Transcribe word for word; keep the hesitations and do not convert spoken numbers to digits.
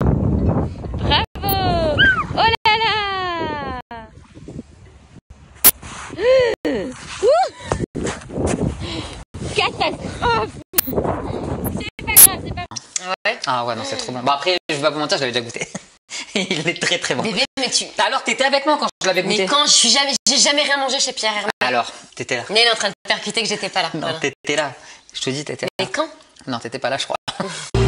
Bravo! Oh là là! Catastrophe! C'est pas grave, c'est pas grave. Ouais. Ah ouais, non, c'est trop bon. Bon, après, je vais vous mentir, je l'avais déjà goûté. Il est très très bon. Bébé, mais tu... Alors, t'étais avec moi quand je l'avais goûté. Mais quand je suis jamais... J'ai jamais rien mangé chez Pierre Hermès. Alors, t'étais là. Mais il est en train de percuter que j'étais pas là. Non, voilà. T'étais là. Je te dis, t'étais là. Mais quand? Non, t'étais pas là, je crois.